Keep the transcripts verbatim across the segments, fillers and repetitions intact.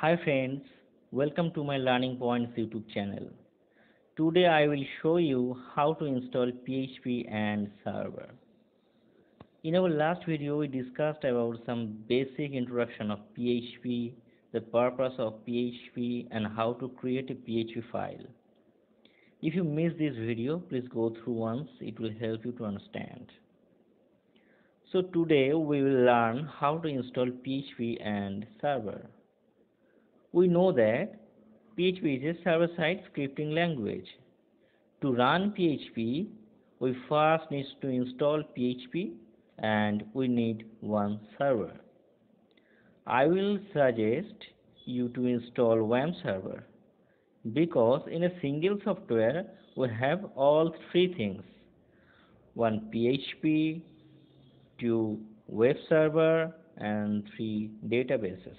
Hi friends, welcome to my Learning Points YouTube channel. Today I will show you how to install P H P and server. In our last video we discussed about some basic introduction of P H P, the purpose of P H P and how to create a P H P file. If you missed this video, please go through once, it will help you to understand. So today we will learn how to install P H P and server. We know that P H P is a server-side scripting language. To run P H P, we first need to install P H P and we need one server. I will suggest you to install WAMP server because in a single software we have all three things, one P H P, two web server and three databases.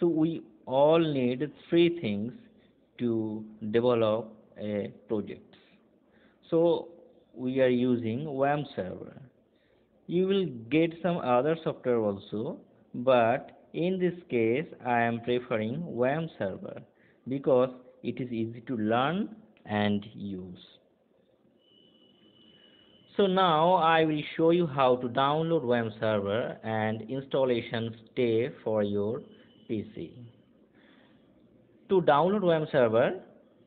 So we all need three things to develop a project. So we are using WAMP server. You will get some other software also, but in this case I am preferring WAMP server because it is easy to learn and use. So now I will show you how to download WAMP server and installation step for your P C. To download WAMP server,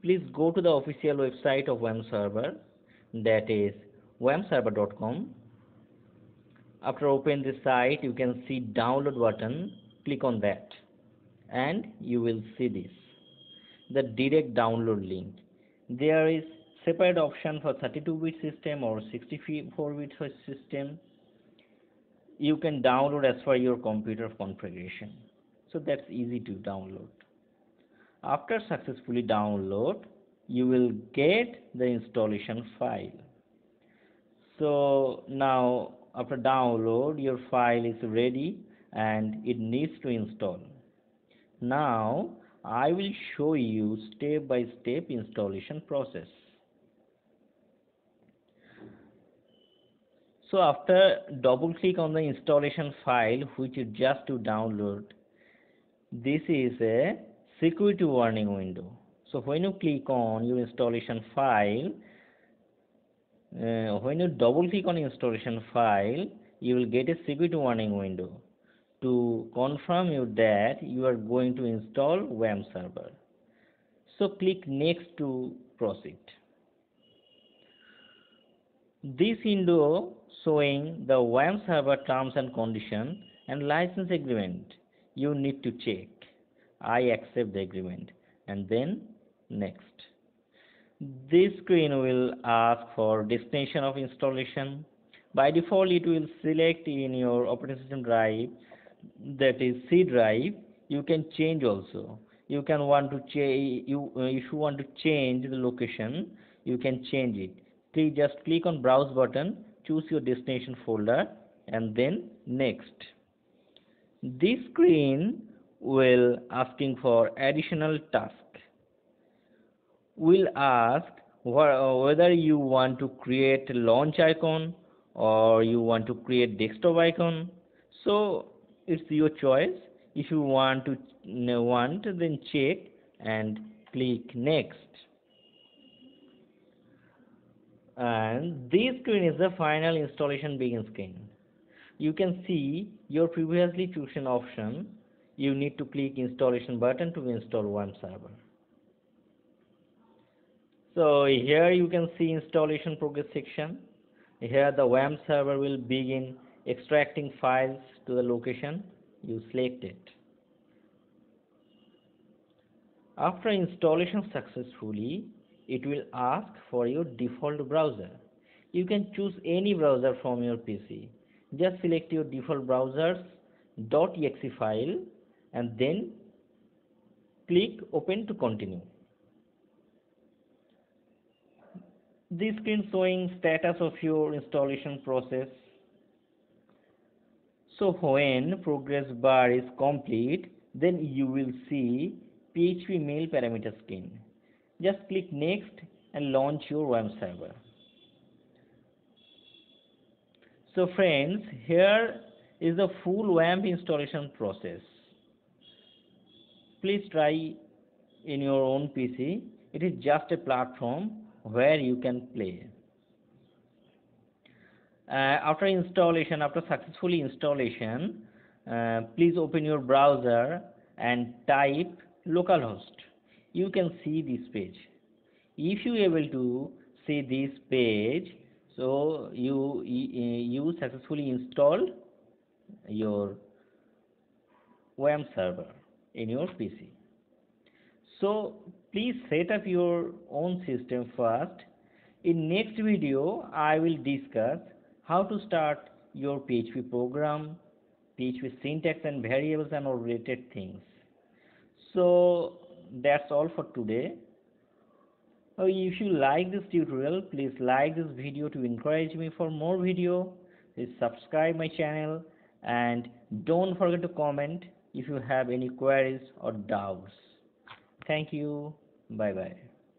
please go to the official website of WAMP server, that is wamp server dot com. After open the site, you can see download button, click on that and you will see this, the direct download link. There is separate option for thirty-two bit system or sixty-four bit system. You can download as per your computer configuration. So that's easy to download. After successfully download, you will get the installation file. So now after download, your file is ready and it needs to install. Now I will show you step by step installation process. So after double click on the installation file which you just to download, this is a security warning window. So when you click on your installation file, uh, when you double click on installation file, you will get a security warning window to confirm you that you are going to install WAMP server. So click next to proceed. This window showing the WAMP server terms and condition and license agreement. You need to check I accept the agreement and then next. This screen will ask for destination of installation. By default it will select in your operating system drive, that is C drive. You can change also. You can want to change you uh, if you want to change the location, you can change it. Please just click on browse button, choose your destination folder and then next. This screen will asking for additional task. Will ask wh whether you want to create launch icon or you want to create desktop icon. So it's your choice. If you want to want then check and click next. And this screen is the final installation begin screen. You can see your previously chosen option. You need to click installation button to install WAMP server. So here you can see installation progress section. Here the WAMP server will begin extracting files to the location you select it. After installation successfully, it will ask for your default browser. You can choose any browser from your P C. Just select your default browsers .exe file and then click open to continue. This screen showing status of your installation process. So when progress bar is complete, then you will see P H P mail parameter screen. Just click next and launch your WAMP server. So friends, here is the full WAMP installation process. please try in your own P C. It is just a platform where you can play. Uh, after installation, after successfully installation, uh, please open your browser and type localhost. You can see this page. If you are able to see this page, so you you successfully installed your WAMP server in your P C. So please set up your own system first. In next video, I will discuss how to start your P H P program, P H P syntax and variables and all related things. So that's all for today. If you like this tutorial, please like this video to encourage me for more video. Please subscribe my channel and don't forget to comment if you have any queries or doubts. Thank you. Bye bye.